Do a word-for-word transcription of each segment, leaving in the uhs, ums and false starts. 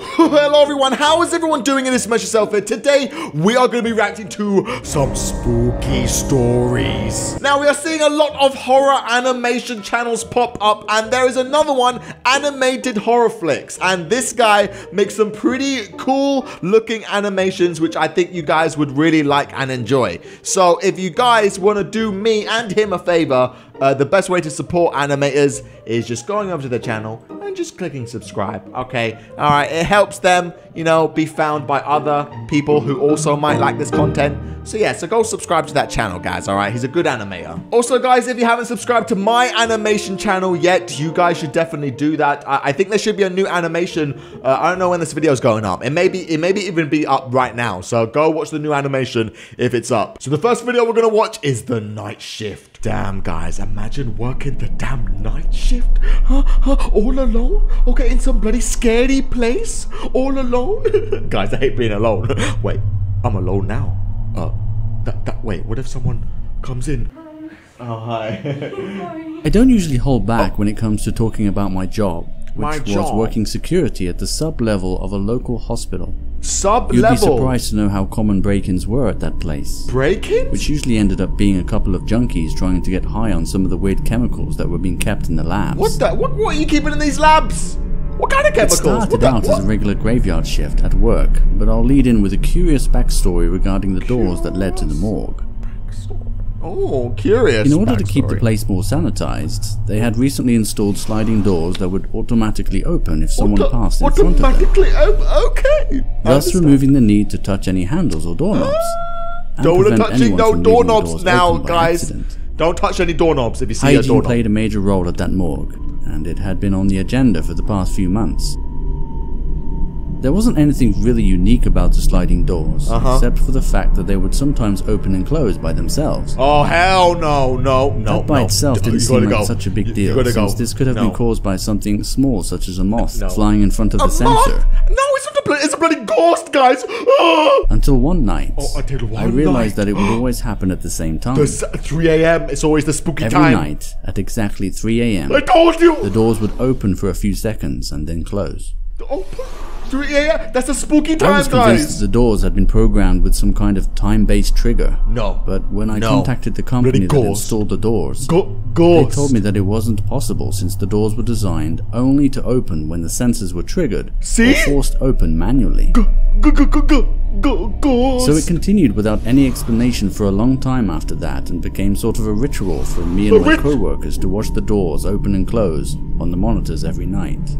Hello everyone, how is everyone doing in this Mess Yourself? Today, we are going to be reacting to some spooky stories. Now, we are seeing a lot of horror animation channels pop up, and there is another one, Animated Horror Flicks. And this guy makes some pretty cool looking animations, which I think you guys would really like and enjoy. So, if you guys want to do me and him a favor, Uh, the best way to support animators is just going over to their channel and just clicking subscribe, okay? All right, it helps them, you know, be found by other people who also might like this content. So yeah, so go subscribe to that channel, guys, all right? He's a good animator. Also, guys, if you haven't subscribed to my animation channel yet, you guys should definitely do that. I, I think there should be a new animation. Uh, I don't know when this video is going up. It may be, it may be even be up right now. So go watch the new animation if it's up. So the first video we're gonna watch is The Night Shift. Damn, guys, imagine working the damn night shift, huh? Huh? All alone? Okay, in some bloody scary place? All alone? Guys, I hate being alone. Wait, I'm alone now. Uh, that, that, wait, what if someone comes in? Oh, hi. I don't usually hold back oh. when it comes to talking about my job, which my was job. working security at the sub-level of a local hospital. Sub-level? You'd be surprised to know how common break-ins were at that place. Break-ins? Which usually ended up being a couple of junkies trying to get high on some of the weird chemicals that were being kept in the labs. What the? What, what are you keeping in these labs? What kind of chemicals? It started what out the, as a regular graveyard shift at work, but I'll lead in with a curious backstory regarding the doors curious. that led to the morgue. Oh, curious. In order backstory. to keep the place more sanitized, they had recently installed sliding doors that would automatically open if someone Auto passed in front of them. Automatically open? Okay. Thus removing the need to touch any handles or doorknobs. And Don't prevent touch anyone no from doorknobs now, guys. Accident. Don't touch any doorknobs if you see Hygiene a doorknob. played a major role at that morgue, and it had been on the agenda for the past few months. There wasn't anything really unique about the sliding doors, uh-huh. except for the fact that they would sometimes open and close by themselves. Oh, hell no, no, no, That by no. itself didn't you seem like go. such a big deal, since go. this could have no. been caused by something small, such as a moth no. flying in front of a the moth? sensor. No, it's not a bloody, it's a bloody ghost, guys! Ah! Until one night, oh, until one I realized night. that it would always happen at the same time. three A M, it's always the spooky Every time. Every night, at exactly three A M, I told you! The doors would open for a few seconds and then close. Oh, three A M? That's a spooky time, guys! I was convinced guys. the doors had been programmed with some kind of time-based trigger. No. But when I no. contacted the company really that installed the doors, Go ghost. they told me that it wasn't possible since the doors were designed only to open when the sensors were triggered See? or forced open manually. Go go go go go go ghost. So it continued without any explanation for a long time after that and became sort of a ritual for me and a my co-workers to watch the doors open and close on the monitors every night.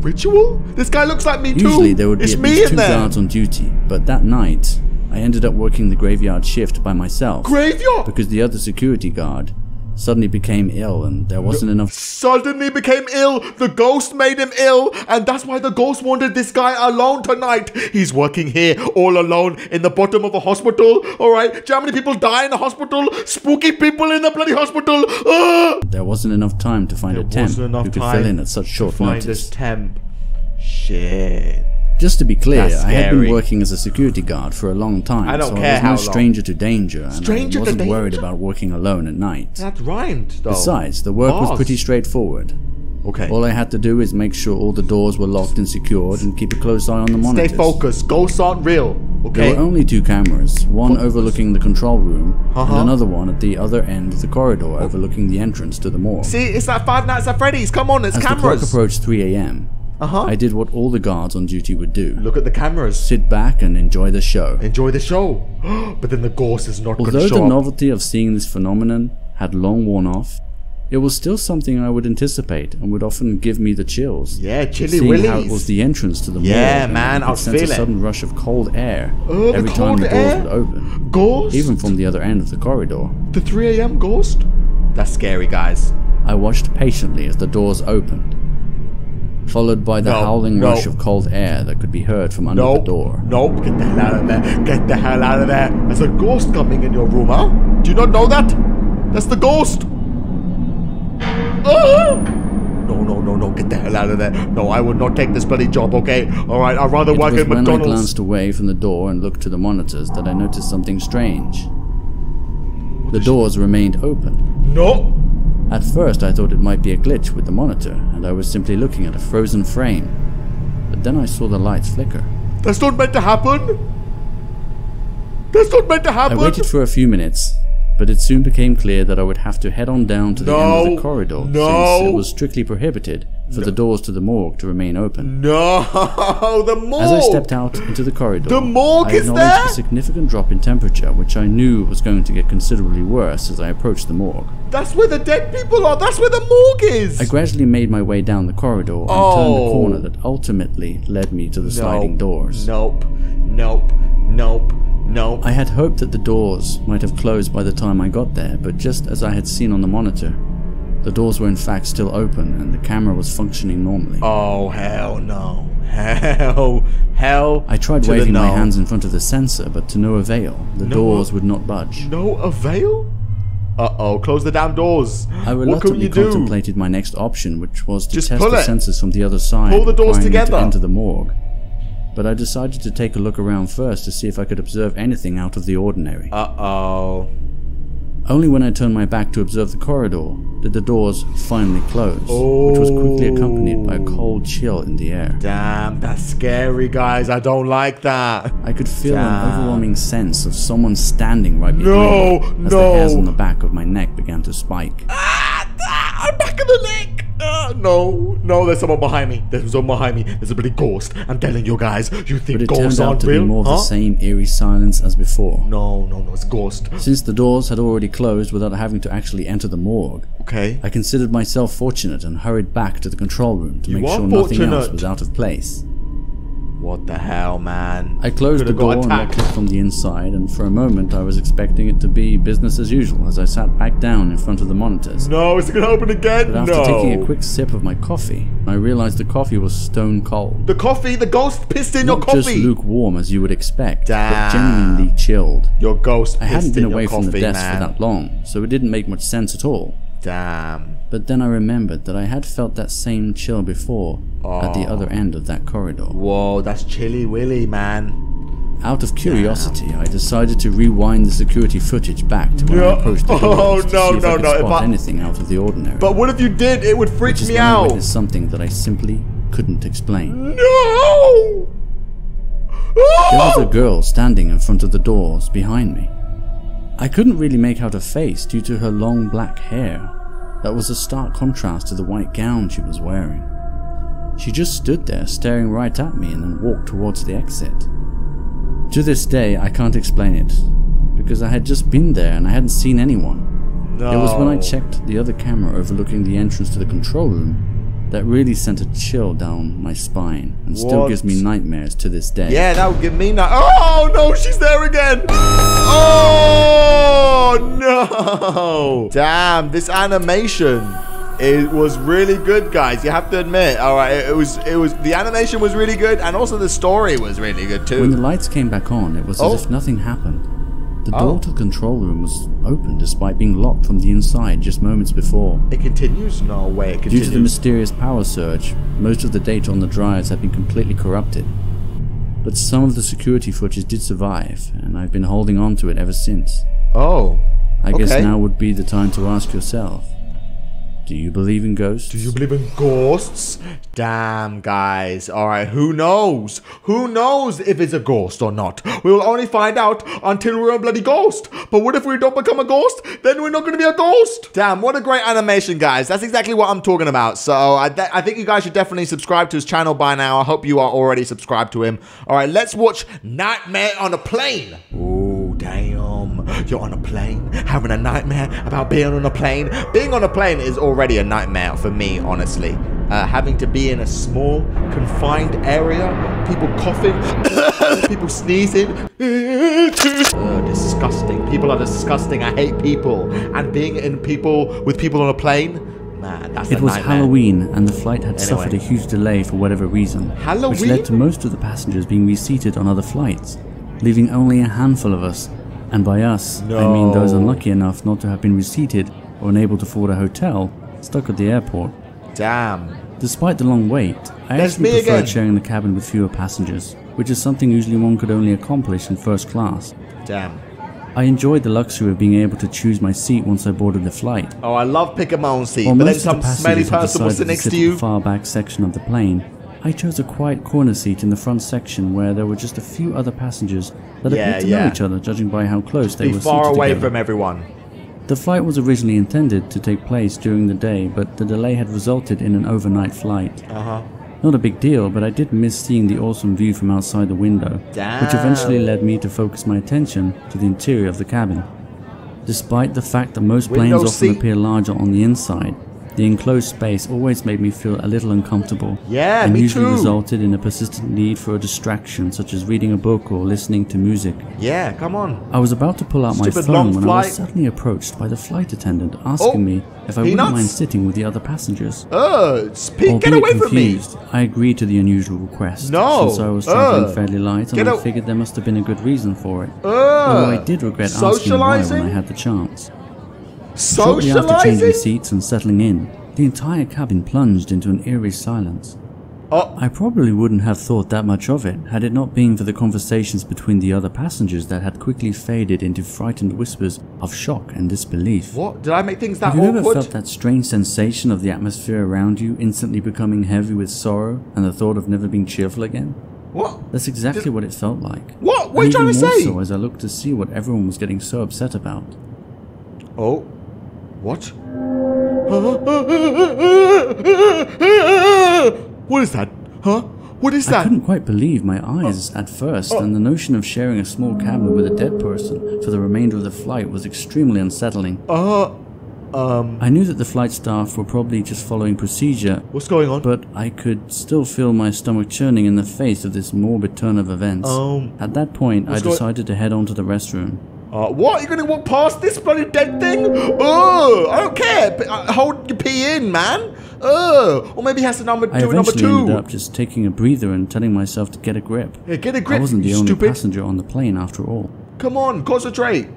Ritual? This guy looks like me too. Usually there would be at least two guards on duty, but that night I ended up working the graveyard shift by myself. Graveyard? Because the other security guard suddenly became ill and there wasn't enough- Suddenly became ill? The ghost made him ill and that's why the ghost wanted this guy alone tonight. He's working here all alone in the bottom of a hospital, alright? Do you know how many people die in a hospital? Spooky people in the bloody hospital! Ah! There wasn't enough time to find there a temp who could fill in at such short notice. This temp. Shit. Just to be clear, I had been working as a security guard for a long time, I don't so care I was no stranger long. to danger, and stranger I wasn't danger? worried about working alone at night. That rhymed, though. Besides, the work Boss. was pretty straightforward. Okay. All I had to do is make sure all the doors were locked and secured and keep a close eye on the monitors. Stay focused. Ghosts aren't real, okay? There were only two cameras, one Focus. overlooking the control room, uh-huh. and another one at the other end of the corridor oh. overlooking the entrance to the morgue. See, it's that Five Nights at Freddy's. Come on, it's As cameras. As the clock approached three A M, Uh-huh. I did what all the guards on duty would do. Look at the cameras. Sit back and enjoy the show. Enjoy the show. But then the ghost is not going to show up. Although the novelty of seeing this phenomenon had long worn off, it was still something I would anticipate and would often give me the chills. Yeah, chilly willies. Seeing how it was the entrance to the morgue. Yeah, man, I feel it. I sensed a sudden rush of cold air uh, every the cold time the doors air? would open. Ghost? Even from the other end of the corridor. The three A M ghost? That's scary, guys. I watched patiently as the doors opened, followed by the no, howling no. rush of cold air that could be heard from under nope, the door. Nope, get the hell out of there, get the hell out of there. There's a ghost coming in your room, huh? Do you not know that? That's the ghost. Ah! No, no, no, no, get the hell out of there. No, I would not take this bloody job, okay? All right, I'd rather it work was at when McDonald's. When I glanced away from the door and looked to the monitors that I noticed something strange. What the doors shit? remained open. No! At first I thought it might be a glitch with the monitor, and I was simply looking at a frozen frame. But then I saw the lights flicker. That's not meant to happen! That's not meant to happen! I waited for a few minutes, but it soon became clear that I would have to head on down to the no, end of the corridor, no, since it was strictly prohibited for no. the doors to the morgue to remain open. No, the morgue! As I stepped out into the corridor, the morgue I acknowledged is there? a significant drop in temperature, which I knew was going to get considerably worse as I approached the morgue. That's where the dead people are! That's where the morgue is! I gradually made my way down the corridor and oh. turned the corner that ultimately led me to the nope. sliding doors. Nope, nope, nope. No. I had hoped that the doors might have closed by the time I got there, but just as I had seen on the monitor, the doors were in fact still open and the camera was functioning normally. Oh, hell no. Hell, hell I tried waving no. my hands in front of the sensor, but to no avail. The no, doors would not budge. No avail? Uh-oh, close the damn doors. I reluctantly contemplated my next option, which was to just test the it. sensors from the other side, pull the doors together. To enter the morgue. But I decided to take a look around first to see if I could observe anything out of the ordinary. Uh-oh. Only when I turned my back to observe the corridor did the doors finally close, oh. which was quickly accompanied by a cold chill in the air. Damn, that's scary, guys. I don't like that. I could feel Damn. an overwhelming sense of someone standing right behind me no, as no. the hairs on the back of my neck began to spike. Ah, ah, I'm back of the neck! Uh, no, no, there's someone behind me. There's someone behind me. There's a bloody ghost. I'm telling you guys, you think ghosts aren't real? But it turned out to be more of the same eerie silence as before. No, no, no, it's ghost. Since the doors had already closed without having to actually enter the morgue, okay, I considered myself fortunate and hurried back to the control room to make sure nothing else was out of place. What the hell, man? I closed the door and locked it from the inside, and for a moment I was expecting it to be business as usual as I sat back down in front of the monitors. No, it's gonna open again? No! But after taking a quick sip of my coffee, I realized the coffee was stone cold. The coffee? The ghost pissed in your coffee? Not just lukewarm as you would expect, but genuinely chilled. Your ghost pissed in your coffee, man. I hadn't been away from the desk for that long, so it didn't make much sense at all. Damn. But then I remembered that I had felt that same chill before oh. at the other end of that corridor. Whoa, that's chilly willy, man. Out of curiosity, Damn. I decided to rewind the security footage back to when no. I approached the doors oh, no, to see no, if I could no, spot I... anything out of the ordinary. But what if you did? It would freak me out. Which is when I witnessed something that I simply couldn't explain. No! Oh! There was a girl standing in front of the doors behind me. I couldn't really make out her face due to her long black hair. That was a stark contrast to the white gown she was wearing. She just stood there staring right at me and then walked towards the exit. To this day I can't explain it, because I had just been there and I hadn't seen anyone. No. It was when I checked the other camera overlooking the entrance to the control room that really sent a chill down my spine and what? still gives me nightmares to this day. Yeah, that would give me nightmares. Oh no, she's there again! Oh! No! Damn, this animation, it was really good, guys. You have to admit. All right, it was, it was, the animation was really good, and also the story was really good too. When the lights came back on, it was oh. as if nothing happened. The door oh. to the control room was open despite being locked from the inside just moments before. It continues? No way, it continues. Due to the mysterious power surge, most of the data on the drives had been completely corrupted. But some of the security footage did survive, and I've been holding on to it ever since. Oh. I okay. guess now would be the time to ask yourself, do you believe in ghosts? Do you believe in ghosts? Damn, guys. All right, who knows? Who knows if it's a ghost or not? We will only find out until we're a bloody ghost. But what if we don't become a ghost? Then we're not going to be a ghost. Damn, what a great animation, guys. That's exactly what I'm talking about. So I, I think you guys should definitely subscribe to his channel by now. I hope you are already subscribed to him. All right, let's watch Nightmare on a Plane. Ooh, damn. You're on a plane, having a nightmare about being on a plane. Being on a plane is already a nightmare for me, honestly. Uh, having to be in a small, confined area, people coughing, people sneezing. Uh, disgusting. People are disgusting. I hate people. And being in people with people on a plane. Man, that's it was nightmare. Halloween, and the flight had anyway. suffered a huge delay for whatever reason, Halloween? which led to most of the passengers being reseated on other flights, leaving only a handful of us. And by us, no. I mean those unlucky enough not to have been reseated or unable to afford a hotel, stuck at the airport. Damn. Despite the long wait, I That's actually preferred again. sharing the cabin with fewer passengers, which is something usually one could only accomplish in first class. Damn. I enjoyed the luxury of being able to choose my seat once I boarded the flight. Oh, I love picking my own seat, While but then some smelly person will sit next to, to you. The far back section of the plane, I chose a quiet corner seat in the front section where there were just a few other passengers that yeah, appeared to yeah. know each other, judging by how close they Be were far seated away together. from everyone. The flight was originally intended to take place during the day, but the delay had resulted in an overnight flight. Uh-huh. Not a big deal, but I did miss seeing the awesome view from outside the window, Damn. which eventually led me to focus my attention to the interior of the cabin. Despite the fact that most planes Window often seat. appear larger on the inside, the enclosed space always made me feel a little uncomfortable, yeah, and me usually too. resulted in a persistent need for a distraction, such as reading a book or listening to music. Yeah, come on. I was about to pull out Stupid my phone when flight. I was suddenly approached by the flight attendant, asking oh, me if I wouldn't nuts? mind sitting with the other passengers. Uh, speak, get away confused, from me! I agreed to the unusual request, no, since I was traveling uh, fairly light, and I figured there must have been a good reason for it. Uh, Although I did regret asking why when I had the chance. Shortly after changing seats and settling in, the entire cabin plunged into an eerie silence. Oh. I probably wouldn't have thought that much of it had it not been for the conversations between the other passengers that had quickly faded into frightened whispers of shock and disbelief. What? Did I make things that awkward? Have you ever felt that strange sensation of the atmosphere around you instantly becoming heavy with sorrow and the thought of never being cheerful again? What? That's exactly Did... what it felt like. What? What are you trying to say? And even more so as I looked to see what everyone was getting so upset about. Oh. What? What is that? Huh? What is that? I couldn't quite believe my eyes at first, and the notion of sharing a small cabin with a dead person for the remainder of the flight was extremely unsettling. Uh, um... I knew that the flight staff were probably just following procedure. What's going on? But I could still feel my stomach churning in the face of this morbid turn of events. Um... At that point, I decided to head on to the restroom. Uh, what? You're gonna walk past this bloody dead thing? Oh, I don't care. But, uh, hold your pee in, man. Oh, or maybe he has to number two. Number two. I ended up just taking a breather and telling myself to get a grip. Yeah, get a grip. I wasn't the only stupid. passenger on the plane after all. Come on, concentrate.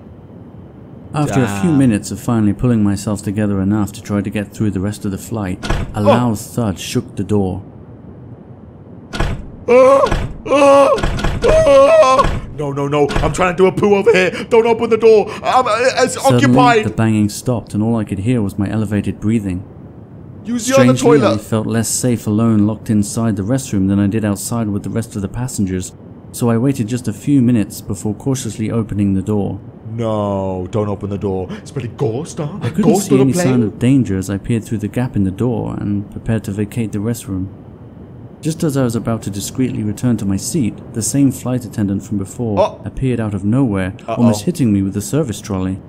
After Damn. a few minutes of finally pulling myself together enough to try to get through the rest of the flight, a loud oh. thud shook the door. Oh, oh, oh. No, no, no, I'm trying to do a poo over here. Don't open the door. I'm, it's Suddenly, occupied. The banging stopped, and all I could hear was my elevated breathing. Use the Strangely, other toilet. I felt less safe alone locked inside the restroom than I did outside with the rest of the passengers, so I waited just a few minutes before cautiously opening the door. No, don't open the door. It's pretty ghost, huh? I couldn't ghost see any plane? sign of danger as I peered through the gap in the door and prepared to vacate the restroom. Just as I was about to discreetly return to my seat, the same flight attendant from before oh. appeared out of nowhere, Uh-oh. almost hitting me with the service trolley.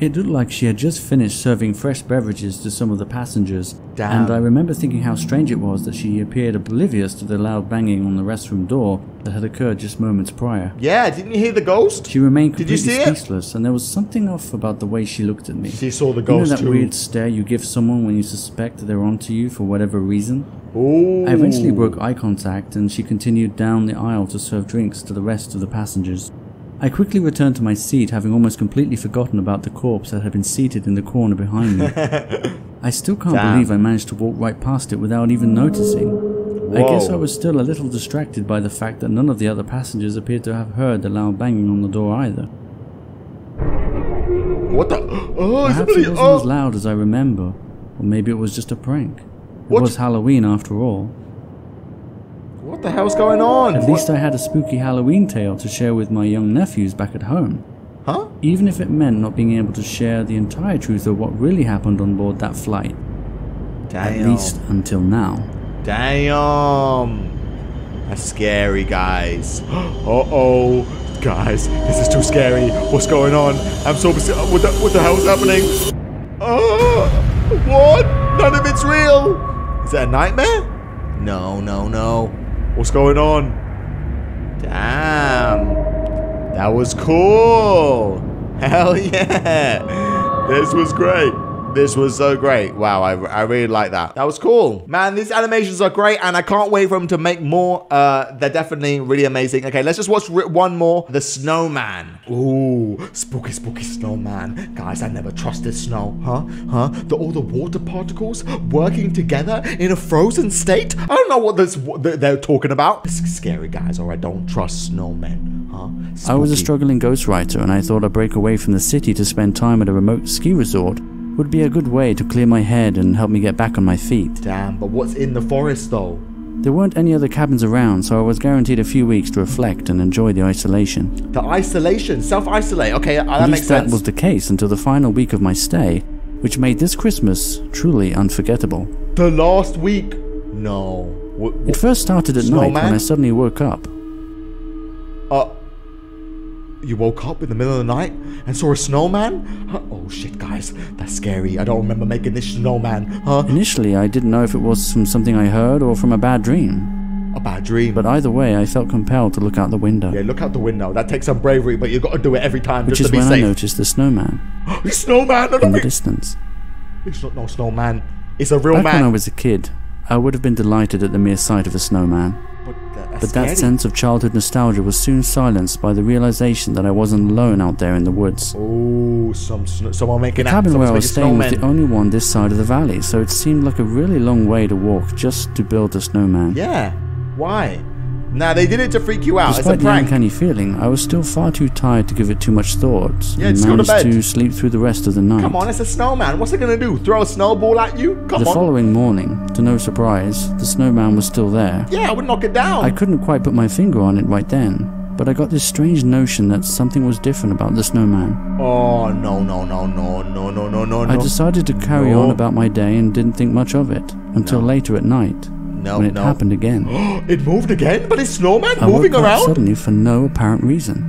It looked like she had just finished serving fresh beverages to some of the passengers, Damn. and I remember thinking how strange it was that she appeared oblivious to the loud banging on the restroom door that had occurred just moments prior. Yeah, didn't you hear the ghost? She remained completely speechless, and there was something off about the way she looked at me. She saw the ghost too. You know that weird stare you give someone when you suspect that they're onto you for whatever reason? Ooh. I eventually broke eye contact, and she continued down the aisle to serve drinks to the rest of the passengers. I quickly returned to my seat, having almost completely forgotten about the corpse that had been seated in the corner behind me. I still can't Damn. believe I managed to walk right past it without even noticing. Whoa. I guess I was still a little distracted by the fact that none of the other passengers appeared to have heard the loud banging on the door either. What the? Oh, Perhaps it wasn't oh. as loud as I remember, or maybe it was just a prank. It what? was Halloween after all. What the hell's going on? At what? least I had a spooky Halloween tale to share with my young nephews back at home. Huh? Even if it meant not being able to share the entire truth of what really happened on board that flight. Damn. At least until now. Damn. That's scary, guys. Uh-oh. Guys, this is too scary. What's going on? I'm so... What the, what the hell's happening? Uh, what? None of it's real. Is that a nightmare? No, no, no. What's going on? Damn. That was cool. Hell yeah. This was great. This was so great. Wow, I, I really like that. That was cool. Man, these animations are great, and I can't wait for them to make more. Uh, they're definitely really amazing. Okay, let's just watch one more. The snowman. Ooh, spooky, spooky snowman. Guys, I never trusted snow. Huh? Huh? The, all the water particles working together in a frozen state? I don't know what this, what they're talking about. It's scary, guys, or I don't trust snowmen. Huh? Spooky. I was a struggling ghostwriter, and I thought a break away from the city to spend time at a remote ski resort would be a good way to clear my head and help me get back on my feet. Damn, but what's in the forest though? There weren't any other cabins around, so I was guaranteed a few weeks to reflect and enjoy the isolation. The isolation? Self-isolate? Okay, that At makes sense. At least that was the case until the final week of my stay, which made this Christmas truly unforgettable. The last week? No. W it first started at Snowman? night when I suddenly woke up. Uh... You woke up in the middle of the night and saw a snowman? Huh? Oh shit, guys, that's scary. I don't remember making this snowman, huh? Initially, I didn't know if it was from something I heard or from a bad dream. A bad dream? But either way, I felt compelled to look out the window. Yeah, look out the window. That takes some bravery, but you've got to do it every time just to be safe. Which is when I noticed the snowman. Snowman! In the distance. It's not no snowman. It's a real man. Back when I was a kid, I would have been delighted at the mere sight of a snowman. But that sense of childhood nostalgia was soon silenced by the realization that I wasn't alone out there in the woods. Oh, some someone making. The cabin where I was staying was the only one this side of the valley, so it seemed like a really long way to walk just to build a snowman. Yeah, why? Nah, they did it to freak you out. Despite the uncanny feeling, I was still far too tired to give it too much thought. Yeah, and managed to, to sleep through the rest of the night. Come on, it's a snowman. What's it gonna do? Throw a snowball at you? Come on. The following morning, to no surprise, the snowman was still there. Yeah, I would knock it down. I couldn't quite put my finger on it right then, but I got this strange notion that something was different about the snowman. Oh no no no no no no no no! I decided to carry no. on about my day and didn't think much of it until no. later at night. No, when it no. happened again. It moved again? But it's snowman I moving woke around? Up suddenly for no apparent reason.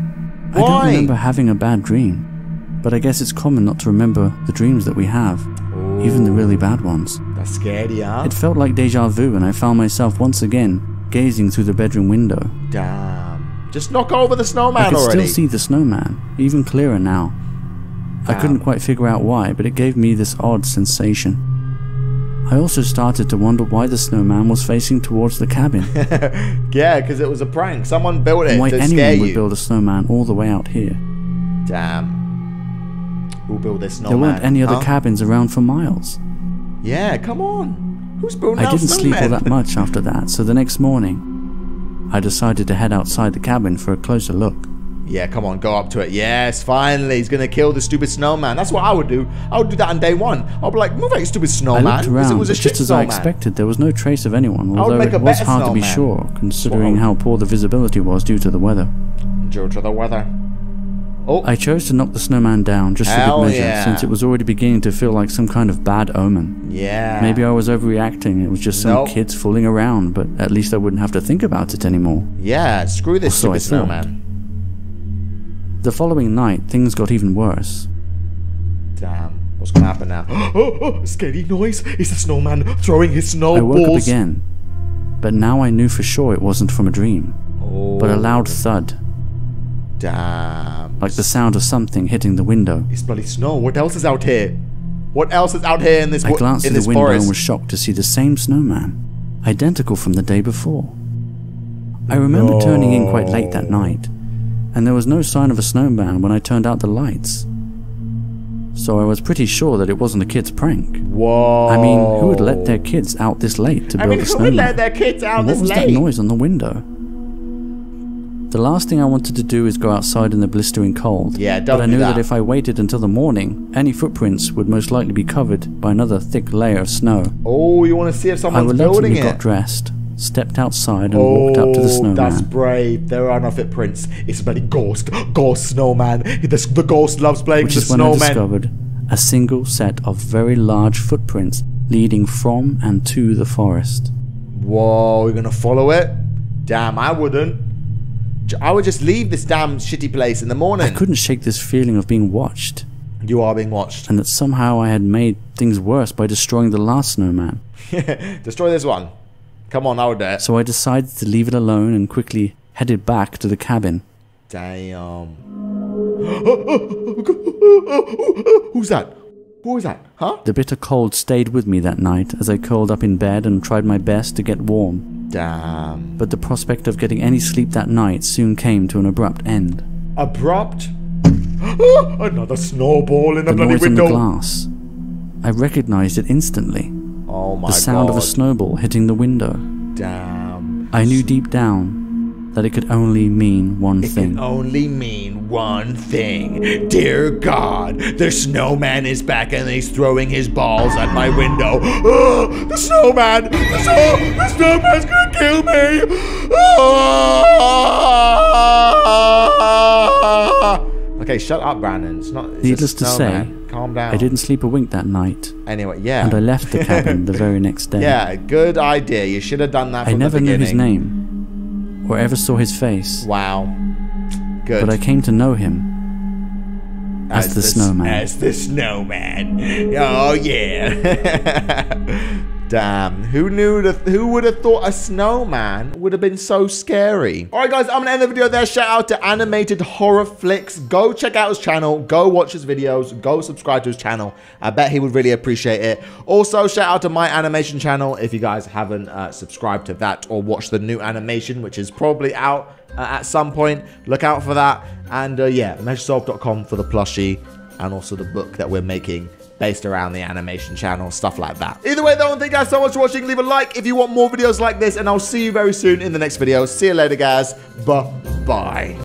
Why? I don't remember having a bad dream, but I guess it's common not to remember the dreams that we have, Ooh, even the really bad ones. That's scary, huh? It felt like deja vu, and I found myself once again gazing through the bedroom window. Damn. Just knock over the snowman already. I could already. still see the snowman, even clearer now. Damn. I couldn't quite figure out why, but it gave me this odd sensation. I also started to wonder why the snowman was facing towards the cabin. Yeah, because it was a prank. Someone built it to scare you. Why anyone would build a snowman all the way out here? Damn. Who built this snowman? There weren't any huh? other cabins around for miles. Yeah, come on. Who's building a snowman? I didn't sleep all that much after that, so the next morning, I decided to head outside the cabin for a closer look. Yeah, come on, go up to it. Yes, finally, he's gonna kill the stupid snowman. That's what I would do. I would do that on day one. I'll be like, move out, stupid snowman. I looked around, it was a just as snowman. I expected, there was no trace of anyone, although it was hard snowman. to be sure, considering Whoa. how poor the visibility was due to the weather. Due to the weather. Oh. I chose to knock the snowman down just for Hell good measure, yeah. since it was already beginning to feel like some kind of bad omen. Yeah. Maybe I was overreacting, it was just some nope. kids fooling around, but at least I wouldn't have to think about it anymore. Yeah, screw this stupid snowman. The following night, things got even worse. Damn, what's gonna happen now? Oh, oh, scary noise! It's the snowman throwing his snowballs! I woke up again, but now I knew for sure it wasn't from a dream, oh. but a loud thud. Damn. Like the sound of something hitting the window. It's bloody snow, what else is out here? What else is out here in this forest? I glanced at the window forest? and was shocked to see the same snowman, identical from the day before. I remember no. turning in quite late that night, and there was no sign of a snowman when I turned out the lights. So I was pretty sure that it wasn't a kid's prank. Whoa. I mean, who would let their kids out this late to build I mean, a snowman? Who would let their kids out this late? What was that noise on the window? The last thing I wanted to do is go outside in the blistering cold. Yeah, don't do that. But I knew that if I waited until the morning, any footprints would most likely be covered by another thick layer of snow. Oh, you want to see if someone's building it? I reluctantly got dressed, stepped outside and oh, walked up to the snowman. That's brave. There are no footprints. It's a bloody ghost. Ghost snowman. The, the ghost loves playing with the snowman. Which is when I discovered a single set of very large footprints leading from and to the forest. Whoa, you're gonna follow it? Damn, I wouldn't. I would just leave this damn shitty place in the morning. I couldn't shake this feeling of being watched. You are being watched. And that somehow I had made things worse by destroying the last snowman. Destroy this one. Come on, I would do it. So I decided to leave it alone and quickly headed back to the cabin. Damn. Who's that? Who is that? Huh? The bitter cold stayed with me that night as I curled up in bed and tried my best to get warm. Damn. But the prospect of getting any sleep that night soon came to an abrupt end. Abrupt? Another snowball in the, the bloody noise window. The glass. I recognized it instantly. Oh my God. The sound of a snowball hitting the window. Damn. I knew deep down that it could only mean one thing. It can only mean one thing. Dear God, the snowman is back and he's throwing his balls at my window. Oh, the snowman! The, snow, the snowman's gonna kill me! Oh. Okay, shut up, Brandon. It's not. It's Needless to say, calm down. I didn't sleep a wink that night. Anyway, yeah. And I left the cabin the very next day. Yeah, good idea. You should have done that from the beginning. I never knew his name, or ever saw his face. Wow. Good. But I came to know him as, as the, the snowman. As the snowman. Oh yeah. Damn, who knew, the, who would have thought a snowman would have been so scary? All right, guys, I'm going to end the video there. Shout out to Animated Horror Flicks. Go check out his channel. Go watch his videos. Go subscribe to his channel. I bet he would really appreciate it. Also, shout out to my animation channel if you guys haven't uh, subscribed to that or watched the new animation, which is probably out uh, at some point. Look out for that. And, uh, yeah, mess yourself dot com for the plushie and also the book that we're making based around the animation channel, stuff like that. Either way, though, thank you guys so much for watching. Leave a like if you want more videos like this, and I'll see you very soon in the next video. See you later, guys. Buh-bye.